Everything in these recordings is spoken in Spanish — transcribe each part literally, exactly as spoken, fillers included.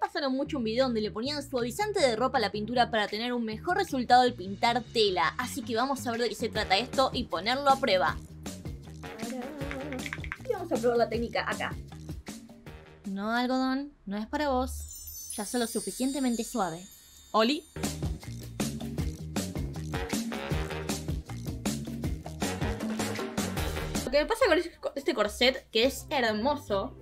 pasaron mucho un video donde le ponían suavizante de ropa a la pintura para tener un mejor resultado al pintar tela. Así que vamos a ver de qué se trata esto y ponerlo a prueba. Y vamos a probar la técnica acá. No, algodón, no es para vos. Ya soy lo suficientemente suave. ¿Oli? Lo que me pasa con este corset, que es hermoso,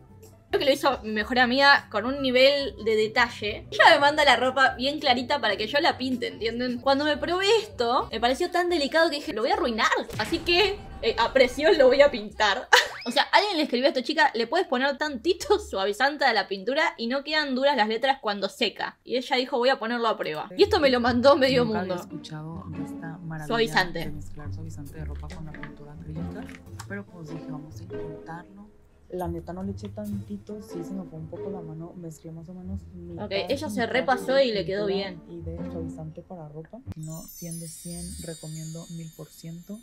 creo que lo hizo mi mejor amiga con un nivel de detalle. Ella me manda la ropa bien clarita para que yo la pinte, ¿entienden? Cuando me probé esto, me pareció tan delicado que dije, lo voy a arruinar. Así que eh, a presión lo voy a pintar. O sea, alguien le escribió a esta chica, le puedes poner tantito suavizante a la pintura y no quedan duras las letras cuando seca. Y ella dijo, voy a ponerlo a prueba. Y esto me lo mandó medio mundo. Nunca había escuchado esta maravilla suavizante. De mezclar suavizante de ropa con la pintura acrílica. Pero pues dije, vamos a intentarlo. La neta no le eché tantito, sí se me fue un poco la mano, mezclé más o menos. Ok, ella se repasó y le quedó bien. Y de suavizante para ropa, no cien de cien, recomiendo mil por ciento.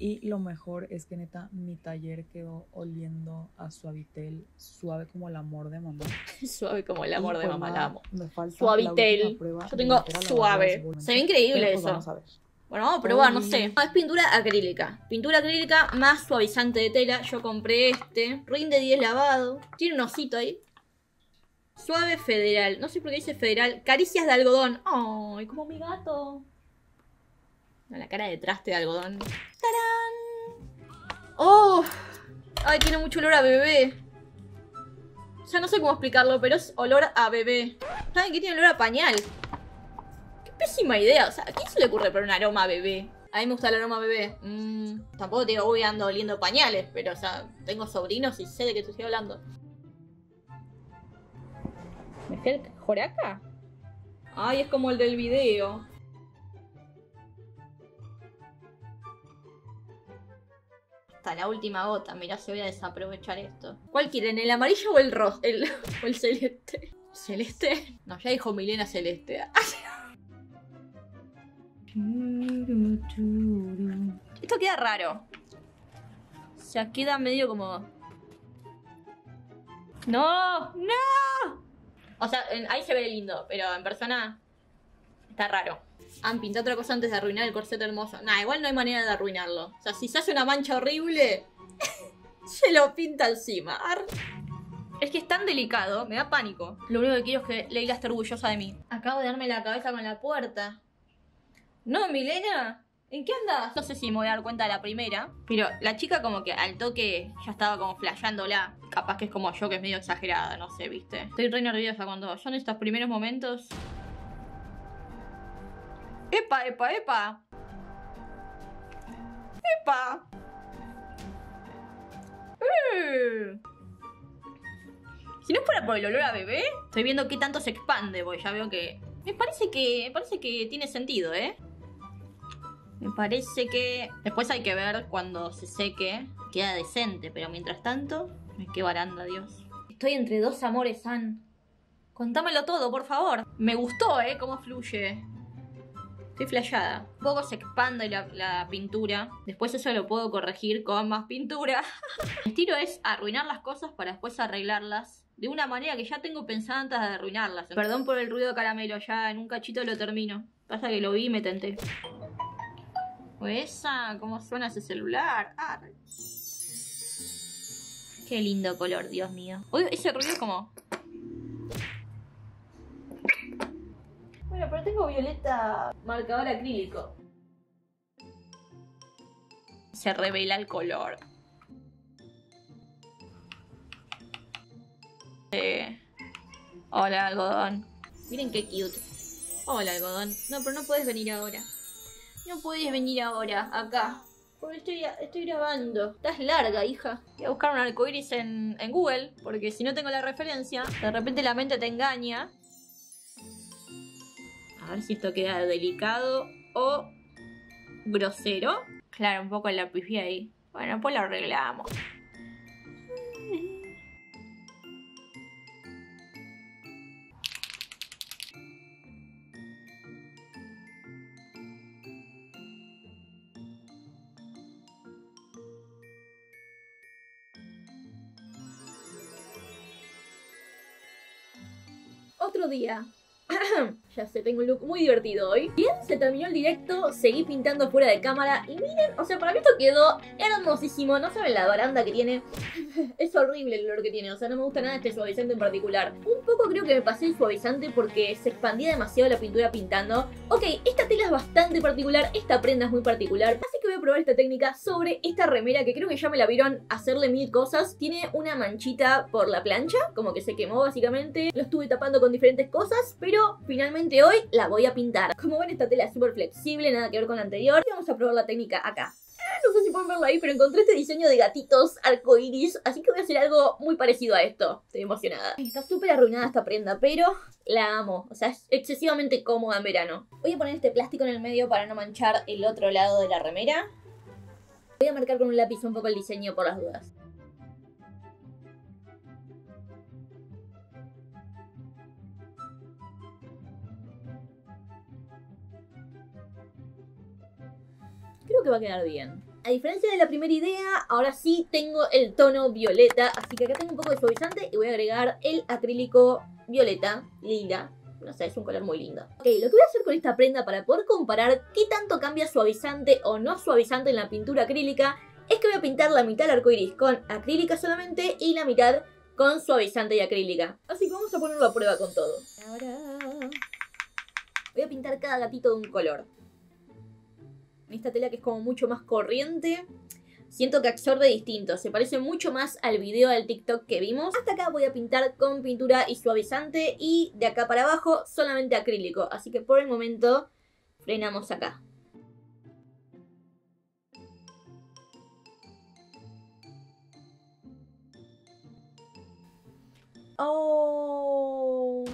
Y lo mejor es que neta, mi taller quedó oliendo a Suavitel, suave como el amor de mamá. Suave como el amor y de pues mamá, la amo. Me falta Suavitel, yo tengo suave. Se ve increíble pues eso. Vamos a ver. Bueno, vamos a probar, no sé. No, es pintura acrílica. Pintura acrílica más suavizante de tela. Yo compré este. Rinde diez lavado. Tiene un osito ahí. Suave federal. No sé por qué dice federal. Caricias de algodón. ¡Ay, como mi gato! La cara de traste de algodón. ¡Tarán! ¡Oh! ¡Ay, tiene mucho olor a bebé! Ya no sé cómo explicarlo, pero es olor a bebé. ¿Saben qué tiene olor a pañal? Pésima idea, o sea, ¿a quién se le ocurre poner un aroma a bebé? A mí me gusta el aroma a bebé. mm, Tampoco te digo, voy ando oliendo pañales, pero o sea, tengo sobrinos y sé de qué te estoy hablando. ¿Me fui el joraca? Ay, es como el del video. Hasta la última gota, mirá si voy a desaprovechar esto. ¿Cuál quieren, el amarillo o el rojo? El, ¿O el celeste? ¿Celeste? No, ya dijo Milena celeste. Esto queda raro. O sea, queda medio como... ¡No! ¡No! O sea, ahí se ve lindo, pero en persona está raro. Han pintado otra cosa antes de arruinar el corsete hermoso. Nah, igual no hay manera de arruinarlo. O sea, si se hace una mancha horrible, se lo pinta encima. Ar... Es que es tan delicado, me da pánico. Lo único que quiero es que Leila esté orgullosa de mí. Acabo de darme la cabeza con la puerta. No, Milena, ¿en qué andas? No sé si me voy a dar cuenta de la primera, pero la chica como que al toque ya estaba como flasheándola. Capaz que es como yo, que es medio exagerada, no sé, ¿viste? Estoy re nerviosa cuando yo en estos primeros momentos... ¡Epa, epa, epa! ¡Epa! ¡Eh! Si no fuera por el olor a bebé, estoy viendo qué tanto se expande, porque ya veo que... Me parece que, me parece que tiene sentido, ¿eh? Me parece que... Después hay que ver cuando se seque. Queda decente, pero mientras tanto... Qué baranda, Dios. Estoy entre dos amores, Ann. Contámelo todo, por favor. Me gustó, ¿eh? Cómo fluye. Estoy flasheada. Un poco se expande la, la pintura. Después eso lo puedo corregir con más pintura. El estilo es arruinar las cosas para después arreglarlas. De una manera que ya tengo pensada antes de arruinarlas. Perdón por el ruido de caramelo, ya en un cachito lo termino. Pasa que lo vi y me tenté. O esa, ¿cómo suena ese celular? Ah. Qué lindo color, Dios mío. Uy, ese ruido es como... Bueno, pero tengo violeta marcador acrílico. Se revela el color. Eh. Hola, algodón. Miren qué cute. Hola, algodón. No, pero no puedes venir ahora. No puedes venir ahora, acá. Porque estoy, estoy grabando. Estás larga, hija. Voy a buscar un arcoiris en, en Google. Porque si no tengo la referencia, de repente la mente te engaña. A ver si esto queda delicado o grosero. Claro, un poco la pifí ahí. Bueno, pues lo arreglamos. otro día. Ya sé, tengo un look muy divertido hoy. Bien, se terminó el directo, seguí pintando fuera de cámara. Y miren, o sea, para mí esto quedó hermosísimo. No saben la baranda que tiene. Es horrible el olor que tiene, o sea, no me gusta nada este suavizante en particular. Un poco creo que me pasé el suavizante porque se expandía demasiado la pintura pintando. Ok, esta tela es bastante particular, esta prenda es muy particular, así que voy a probar esta técnica sobre esta remera que creo que ya me la vieron hacerle mil cosas. Tiene una manchita por la plancha, como que se quemó básicamente. Lo estuve tapando con diferentes cosas, pero finalmente hoy la voy a pintar. Como ven, esta tela es súper flexible, nada que ver con la anterior. Y vamos a probar la técnica acá. No sé si pueden verlo ahí, pero encontré este diseño de gatitos arcoiris, así que voy a hacer algo muy parecido a esto. Estoy emocionada. Está súper arruinada esta prenda, pero la amo. O sea, es excesivamente cómoda en verano. Voy a poner este plástico en el medio para no manchar el otro lado de la remera. Voy a marcar con un lápiz un poco el diseño por las dudas. Creo que va a quedar bien. A diferencia de la primera idea, ahora sí tengo el tono violeta, así que acá tengo un poco de suavizante y voy a agregar el acrílico violeta, lila. No sé, es un color muy lindo. Ok, lo que voy a hacer con esta prenda para poder comparar qué tanto cambia suavizante o no suavizante en la pintura acrílica es que voy a pintar la mitad del arcoiris con acrílica solamente y la mitad con suavizante y acrílica. Así que vamos a ponerlo a prueba con todo. Ahora voy a pintar cada gatito de un color. En esta tela que es como mucho más corriente, siento que absorbe distinto. Se parece mucho más al video del TikTok que vimos. Hasta acá voy a pintar con pintura y suavizante. Y de acá para abajo solamente acrílico. Así que por el momento frenamos acá. ¡Oh!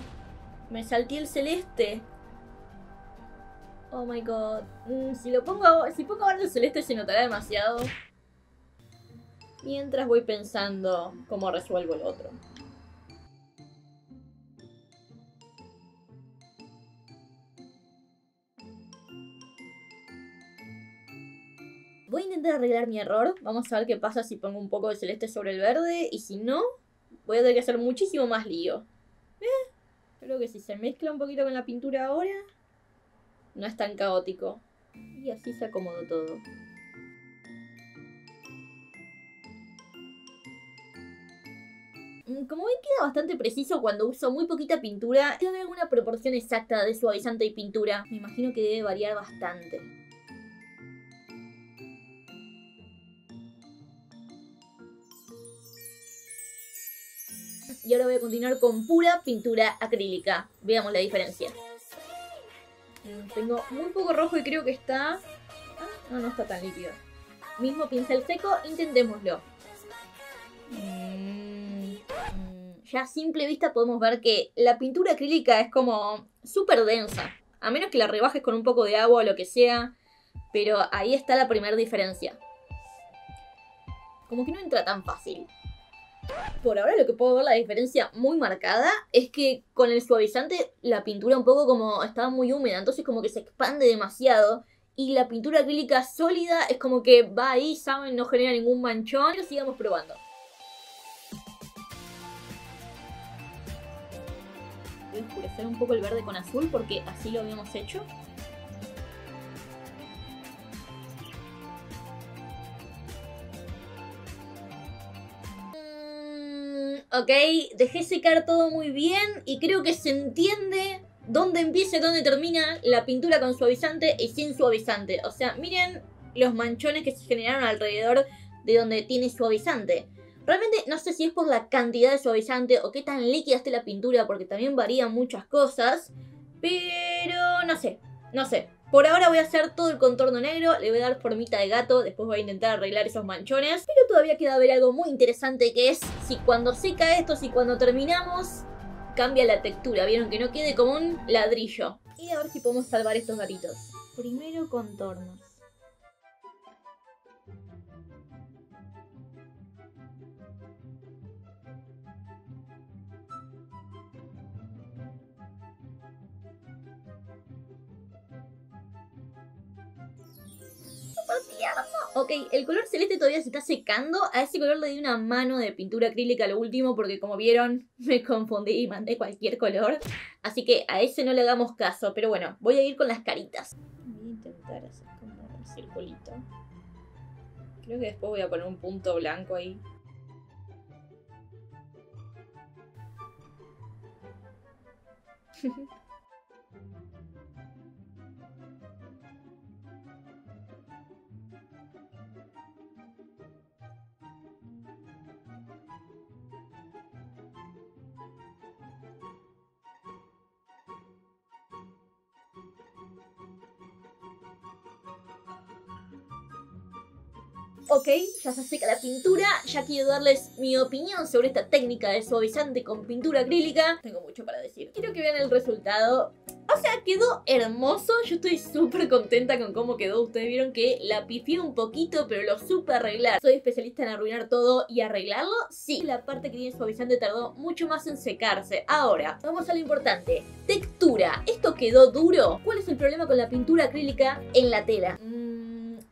Me salté el celeste. Oh my god. Mm, si lo pongo, si pongo ahora el celeste se notará demasiado. Mientras voy pensando cómo resuelvo el otro. Voy a intentar arreglar mi error. Vamos a ver qué pasa si pongo un poco de celeste sobre el verde. Y si no, voy a tener que hacer muchísimo más lío. ¿Eh? Creo que si se mezcla un poquito con la pintura ahora, no es tan caótico. Y así se acomodó todo. Como ven, queda bastante preciso cuando uso muy poquita pintura. Debe haber alguna proporción exacta de suavizante y pintura. Me imagino que debe variar bastante. Y ahora voy a continuar con pura pintura acrílica. Veamos la diferencia. Tengo muy poco rojo y creo que está... Ah, no, no está tan líquido. Mismo pincel seco, intentémoslo. Mm. Ya a simple vista podemos ver que la pintura acrílica es como súper densa. A menos que la rebajes con un poco de agua o lo que sea. Pero ahí está la primera diferencia. Como que no entra tan fácil. Por ahora lo que puedo ver la diferencia muy marcada es que con el suavizante la pintura un poco como estaba muy húmeda, entonces como que se expande demasiado. Y la pintura acrílica sólida es como que va ahí, saben, no genera ningún manchón. Pero sigamos probando. Voy a oscurecer un poco el verde con azul porque así lo habíamos hecho. Ok, dejé secar todo muy bien y creo que se entiende dónde empieza y dónde termina la pintura con suavizante y sin suavizante. O sea, miren los manchones que se generaron alrededor de donde tiene suavizante. Realmente no sé si es por la cantidad de suavizante o qué tan líquida esté la pintura, porque también varían muchas cosas. Pero no sé, no sé. Por ahora voy a hacer todo el contorno negro, le voy a dar formita de gato, después voy a intentar arreglar esos manchones. Pero todavía queda ver algo muy interesante que es si cuando seca esto, si cuando terminamos, cambia la textura. Vieron que no quede como un ladrillo. Y a ver si podemos salvar estos gatitos. Primero contornos. izquierda. Ok, el color celeste todavía se está secando. A ese color le di una mano de pintura acrílica a lo último, porque como vieron, me confundí y mandé cualquier color. Así que a ese no le hagamos caso. Pero bueno, voy a ir con las caritas. Voy a intentar hacer como un circulito. Creo que después voy a poner un punto blanco ahí. Ok, ya se seca la pintura, ya quiero darles mi opinión sobre esta técnica de suavizante con pintura acrílica. Tengo mucho para decir. Quiero que vean el resultado. O sea, quedó hermoso, yo estoy súper contenta con cómo quedó. Ustedes vieron que la pifié un poquito, pero lo supe arreglar. ¿Soy especialista en arruinar todo y arreglarlo? Sí. La parte que tiene suavizante tardó mucho más en secarse. Ahora, vamos a lo importante. Textura, ¿esto quedó duro? ¿Cuál es el problema con la pintura acrílica en la tela?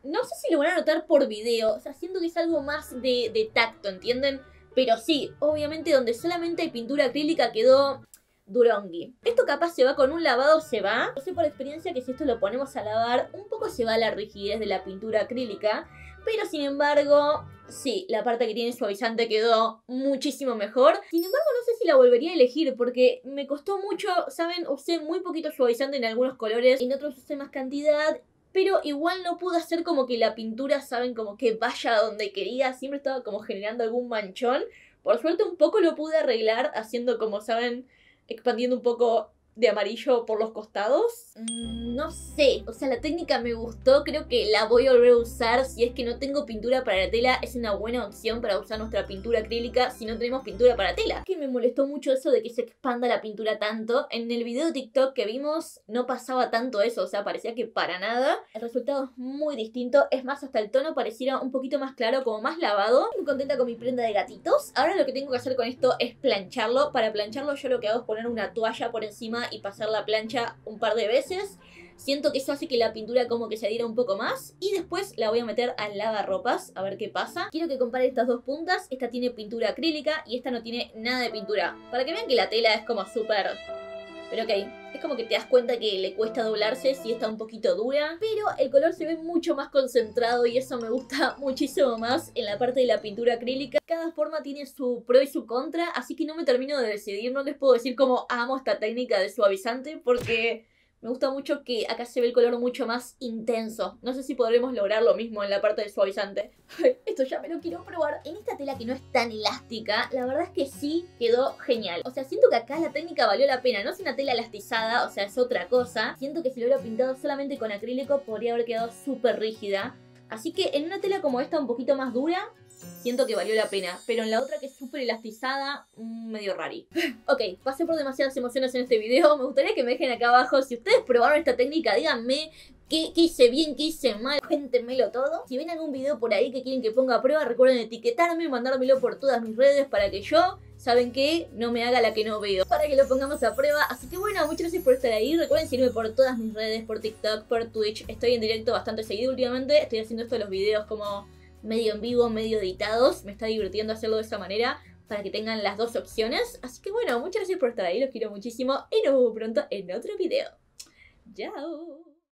No sé si lo van a notar por video, o sea, siento que es algo más de, de tacto, ¿entienden? Pero sí, obviamente donde solamente hay pintura acrílica quedó durongui. Esto capaz se va con un lavado, se va. Yo sé por experiencia que si esto lo ponemos a lavar, un poco se va la rigidez de la pintura acrílica. Pero sin embargo, sí, la parte que tiene suavizante quedó muchísimo mejor. Sin embargo, no sé si la volvería a elegir porque me costó mucho, ¿saben? Usé muy poquito suavizante en algunos colores, en otros usé más cantidad. Pero igual no pude hacer como que la pintura, saben, como que vaya a donde quería. Siempre estaba como generando algún manchón. Por suerte un poco lo pude arreglar haciendo como, saben, expandiendo un poco de amarillo por los costados. Mm, no sé, o sea, la técnica me gustó. Creo que la voy a volver a usar. Si es que no tengo pintura para la tela, es una buena opción para usar nuestra pintura acrílica si no tenemos pintura para tela. Que me molestó mucho eso de que se expanda la pintura tanto. En el video de TikTok que vimos no pasaba tanto eso, o sea, parecía que para nada. El resultado es muy distinto. Es más, hasta el tono pareciera un poquito más claro, como más lavado. Muy contenta con mi prenda de gatitos. Ahora lo que tengo que hacer con esto es plancharlo. Para plancharlo yo lo que hago es poner una toalla por encima y pasar la plancha un par de veces. Siento que eso hace que la pintura como que se adhiera un poco más. Y después la voy a meter al lavarropas a ver qué pasa. Quiero que compare estas dos puntas. Esta tiene pintura acrílica y esta no tiene nada de pintura. Para que vean que la tela es como súper... Pero ok, es como que te das cuenta que le cuesta doblarse si está un poquito dura. Pero el color se ve mucho más concentrado y eso me gusta muchísimo más en la parte de la pintura acrílica. Cada forma tiene su pro y su contra, así que no me termino de decidir. No les puedo decir cómo amo esta técnica de suavizante porque me gusta mucho que acá se ve el color mucho más intenso. No sé si podremos lograr lo mismo en la parte del suavizante. Esto ya me lo quiero probar. En esta tela que no es tan elástica, la verdad es que sí quedó genial. O sea, siento que acá la técnica valió la pena. No es una tela elastizada, o sea, es otra cosa. Siento que si lo hubiera pintado solamente con acrílico podría haber quedado súper rígida. Así que en una tela como esta un poquito más dura... siento que valió la pena, pero en la otra que es súper elastizada, medio rari. Ok, pasé por demasiadas emociones en este video. Me gustaría que me dejen acá abajo si ustedes probaron esta técnica, díganme qué, qué hice bien, qué hice mal, cuéntenmelo todo. Si ven algún video por ahí que quieren que ponga a prueba, recuerden etiquetarme y mandármelo por todas mis redes para que yo, ¿saben qué? No me haga la que no veo, para que lo pongamos a prueba. Así que bueno, muchas gracias por estar ahí. Recuerden seguirme por todas mis redes, por TikTok, por Twitch. Estoy en directo bastante seguido últimamente. Estoy haciendo esto de los videos como... medio en vivo, medio editados. Me está divirtiendo hacerlo de esa manera para que tengan las dos opciones. Así que bueno, muchas gracias por estar ahí. Los quiero muchísimo y nos vemos pronto en otro video. ¡Chao!